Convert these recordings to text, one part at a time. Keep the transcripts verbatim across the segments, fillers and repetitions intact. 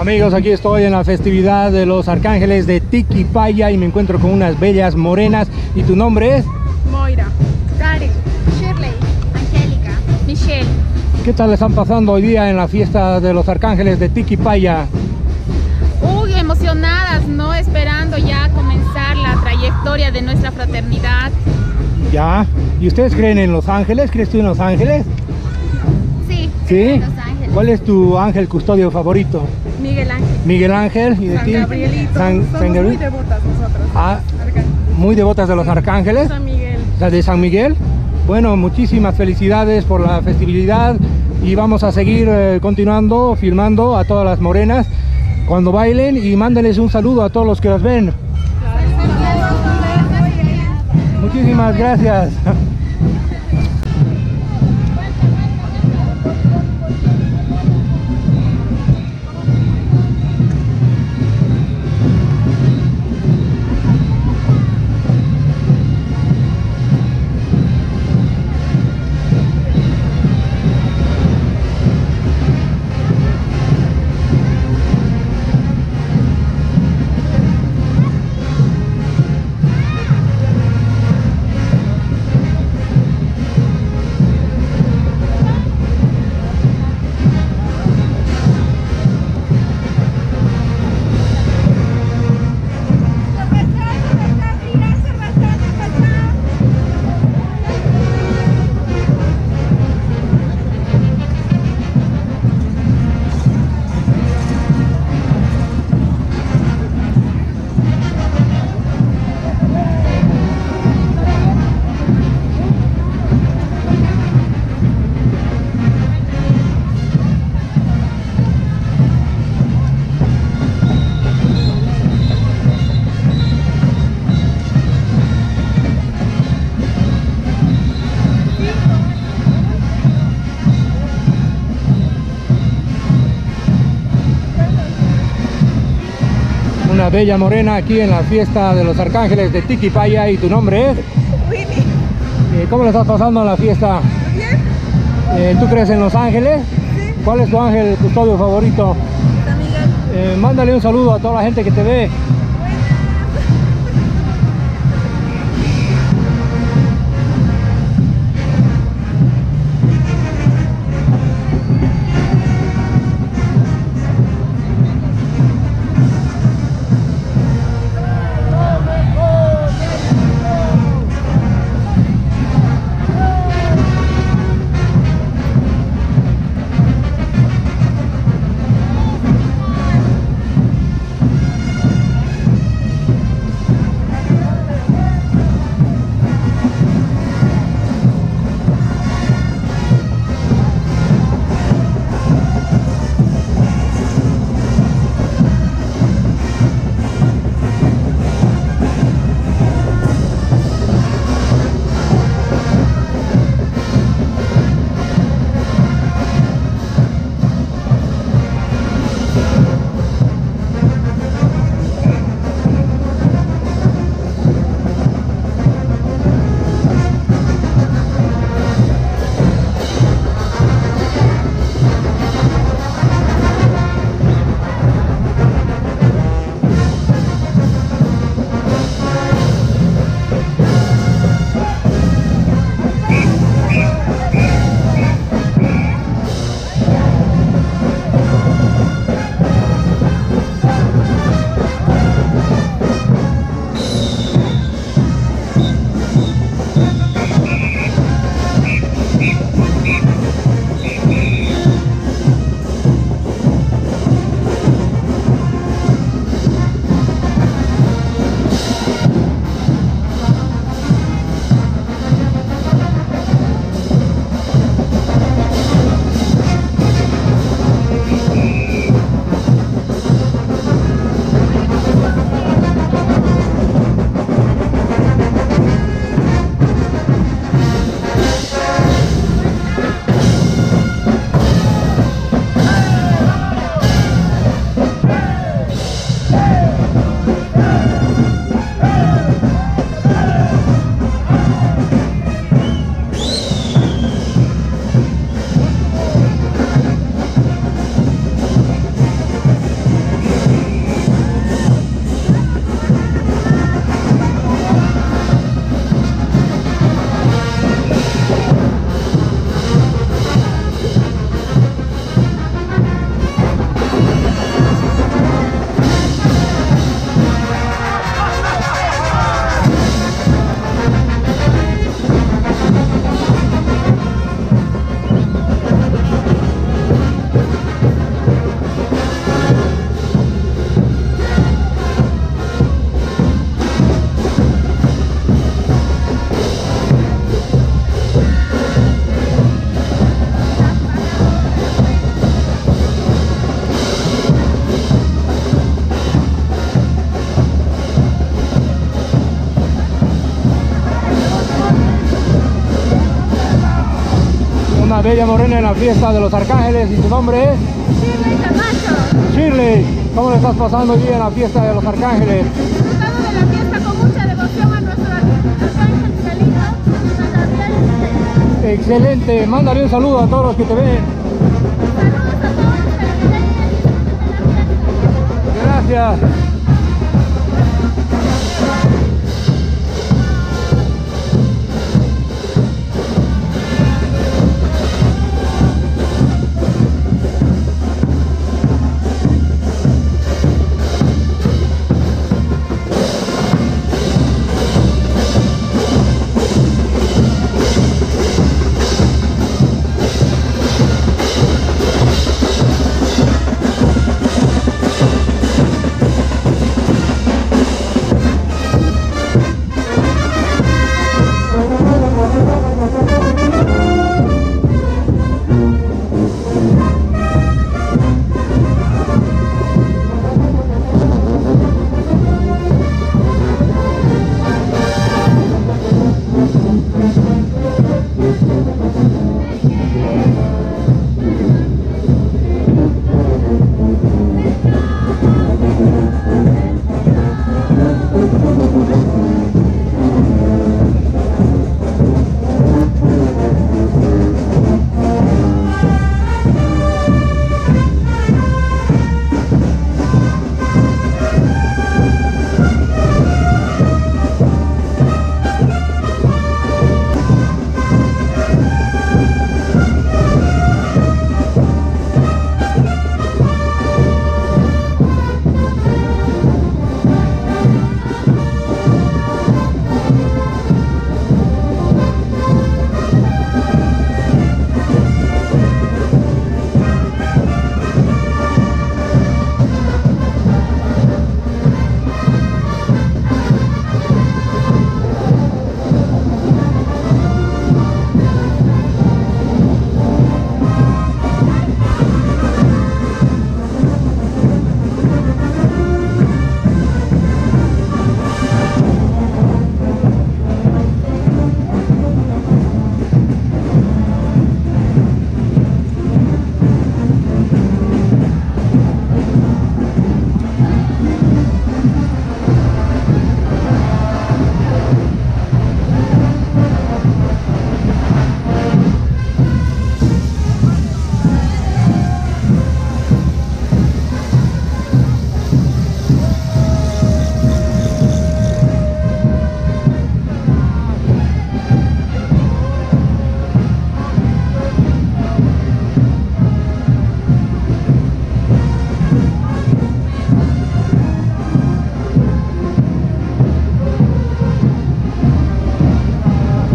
Amigos, aquí estoy en la festividad de los Arcángeles de Tiquipaya y me encuentro con unas bellas morenas. ¿Y tu nombre es? Moira, Karen, Shirley, Angélica, Michelle. ¿Qué tal le están pasando hoy día en la fiesta de los Arcángeles de Tiquipaya? Uy, emocionadas, ¿no? Esperando ya comenzar la trayectoria de nuestra fraternidad. Ya. ¿Y ustedes creen en los ángeles? ¿Crees tú en los ángeles? Sí, ¿sí? En los ángeles. ¿Cuál es tu ángel custodio favorito? Miguel Ángel. Miguel Ángel. ¿Y de San ti? Gabrielito. San, Somos San Gabriel. Muy devotas nosotros. Ah, muy devotas de los arcángeles. San Miguel. ¿De San Miguel? Bueno, muchísimas felicidades por la festividad y vamos a seguir eh, continuando, filmando a todas las morenas cuando bailen y mándenles un saludo a todos los que las ven. Muchísimas gracias. Una bella morena aquí en la fiesta de los Arcángeles de Tiquipaya. ¿Y tu nombre es? Winnie. Eh, ¿Cómo le estás pasando en la fiesta? Bien. Eh, ¿Tú crees en los ángeles? Sí. ¿Cuál es tu ángel custodio favorito? San Miguel. Eh, mándale un saludo a toda la gente que te ve. bella morena en la fiesta de los Arcángeles. ¿Y tu nombre es? Shirley Camacho. Shirley, ¿cómo le estás pasando hoy en la fiesta de los Arcángeles? Estamos en la fiesta con mucha devoción a nuestro arcángel Miguelito. Excelente, mándale un saludo a todos los que te ven. Saludos a todos los que te ven. Gracias.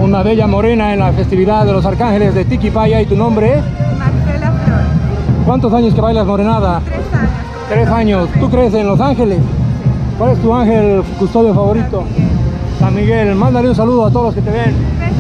Una bella morena en la festividad de los Arcángeles de Tiquipaya. ¿Y tu nombre es? Marcela Flores. ¿Cuántos años que bailas morenada? Tres años. Tres años. ¿Tú crees en los ángeles? Sí. ¿Cuál es tu ángel custodio favorito? San Miguel. San Miguel. Mándale un saludo a todos los que te ven.